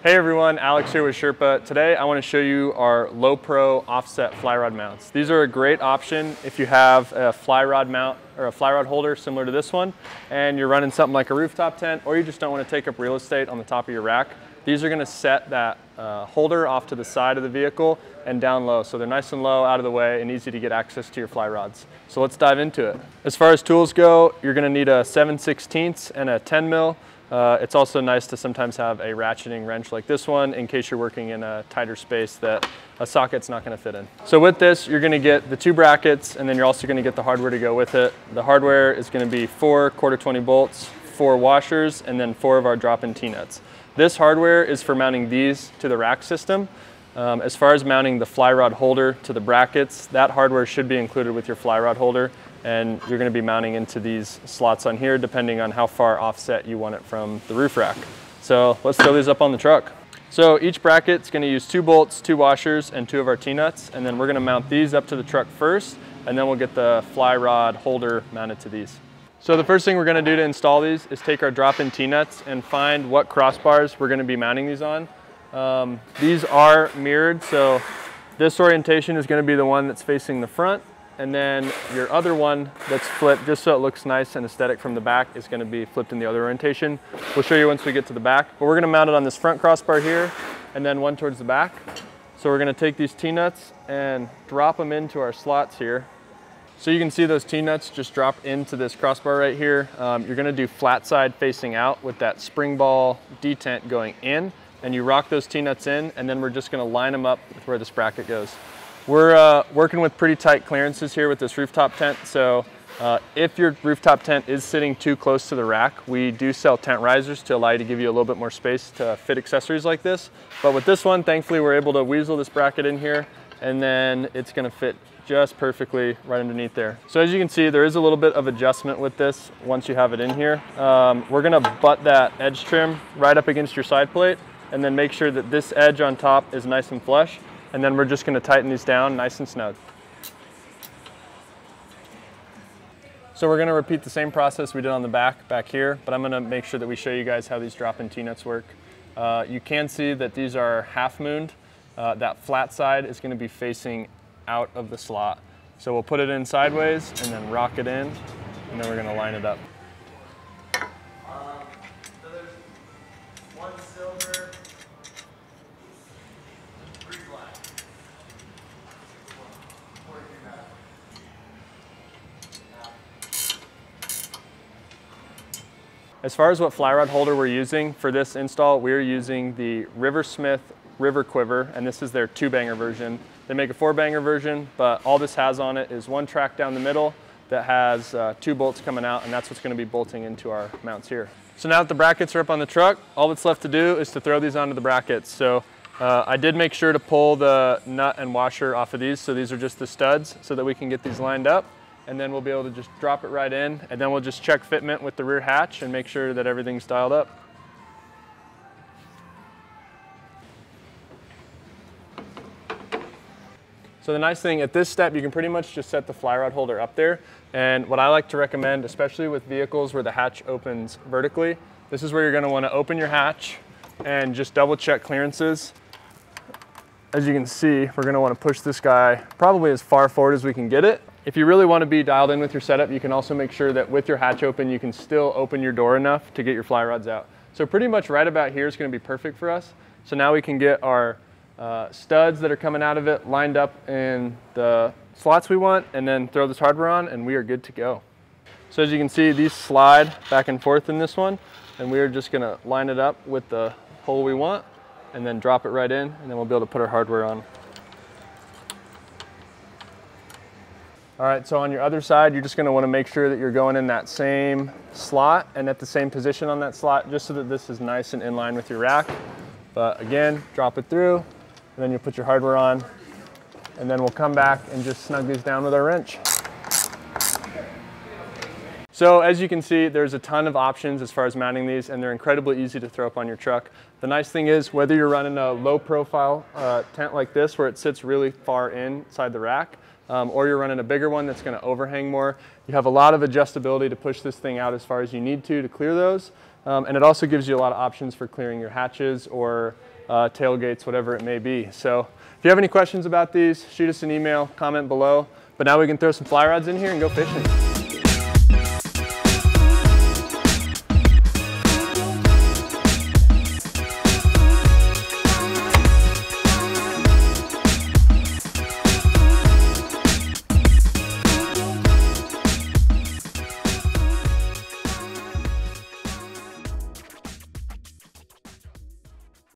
Hey everyone, Alex here with Sherpa. Today I want to show you our Low Pro Offset Flyrod Mounts. These are a great option if you have a flyrod mount or a flyrod holder similar to this one and you're running something like a rooftop tent or you just don't want to take up real estate on the top of your rack. These are going to set that holder off to the side of the vehicle and down low. So they're nice and low, out of the way, and easy to get access to your fly rods. So let's dive into it. As far as tools go, you're going to need a 7/16 and a 10 mil. It's also nice to sometimes have a ratcheting wrench like this one in case you're working in a tighter space that a socket's not going to fit in. So with this, you're going to get the two brackets, and then you're also going to get the hardware to go with it. The hardware is going to be 4 quarter 20 bolts, 4 washers, and then 4 of our drop-in T-nuts. This hardware is for mounting these to the rack system. As far as mounting the fly rod holder to the brackets, that hardware should be included with your fly rod holder, and you're going to be mounting into these slots on here depending on how far offset you want it from the roof rack. So let's throw these up on the truck. So each bracket is going to use 2 bolts, 2 washers, and 2 of our T-nuts, and then we're going to mount these up to the truck first, and then we'll get the fly rod holder mounted to these. So the first thing we're going to do to install these is take our drop-in T-nuts and find what crossbars we're going to be mounting these on. These are mirrored, so this orientation is going to be the one that's facing the front, and then your other one that's flipped just so it looks nice and aesthetic from the back is going to be flipped in the other orientation. We'll show you once we get to the back, but we're going to mount it on this front crossbar here and then one towards the back. So we're going to take these T-nuts and drop them into our slots here. So you can see those T-nuts just drop into this crossbar right here. You're going to do flat side facing out with that spring ball detent going in, and you rock those T-nuts in, and then we're just going to line them up with where this bracket goes. We're working with pretty tight clearances here with this rooftop tent, so if your rooftop tent is sitting too close to the rack, we do sell tent risers to allow you to give you a little bit more space to fit accessories like this. But with this one, thankfully, we're able to weasel this bracket in here, and then it's going to fit just perfectly right underneath there. So as you can see, there is a little bit of adjustment with this once you have it in here. We're going to butt that edge trim right up against your side plate, and then make sure that this edge on top is nice and flush. And then we're just going to tighten these down nice and snug. So we're going to repeat the same process we did on the back here, but I'm going to make sure that we show you guys how these drop-in T-nuts work. You can see that these are half-mooned. That flat side is going to be facing out of the slot. So we'll put it in sideways and then rock it in, and then we're going to line it up. So there's one silver. As far as what fly rod holder we're using for this install, we're using the Riversmith River Quiver, and this is their 2-banger version. They make a 4-banger version, but all this has on it is one track down the middle that has 2 bolts coming out, and that's what's going to be bolting into our mounts here. So now that the brackets are up on the truck, all that's left to do is to throw these onto the brackets. So I did make sure to pull the nut and washer off of these, so these are just the studs so that we can get these lined up. And then we'll be able to just drop it right in, and then we'll just check fitment with the rear hatch and make sure that everything's dialed up. So the nice thing at this step, you can pretty much just set the fly rod holder up there. And what I like to recommend, especially with vehicles where the hatch opens vertically, this is where you're gonna wanna open your hatch and just double check clearances. As you can see, we're gonna wanna push this guy probably as far forward as we can get it. If you really want to be dialed in with your setup, you can also make sure that with your hatch open, you can still open your door enough to get your fly rods out. So pretty much right about here is going to be perfect for us. So now we can get our studs that are coming out of it lined up in the slots we want, and then throw this hardware on, and we are good to go. So as you can see, these slide back and forth in this one, and we are just going to line it up with the hole we want, and then drop it right in, and then we'll be able to put our hardware on. All right, so on your other side, you're just gonna wanna make sure that you're going in that same slot and at the same position on that slot, just so that this is nice and in line with your rack. But again, drop it through, and then you'll put your hardware on, and then we'll come back and just snug these down with our wrench. So as you can see, there's a ton of options as far as mounting these, and they're incredibly easy to throw up on your truck. The nice thing is, whether you're running a low profile tent like this, where it sits really far inside the rack, or you're running a bigger one that's going to overhang more, you have a lot of adjustability to push this thing out as far as you need to clear those. And it also gives you a lot of options for clearing your hatches or tailgates, whatever it may be. So if you have any questions about these, shoot us an email, comment below. But now we can throw some fly rods in here and go fishing.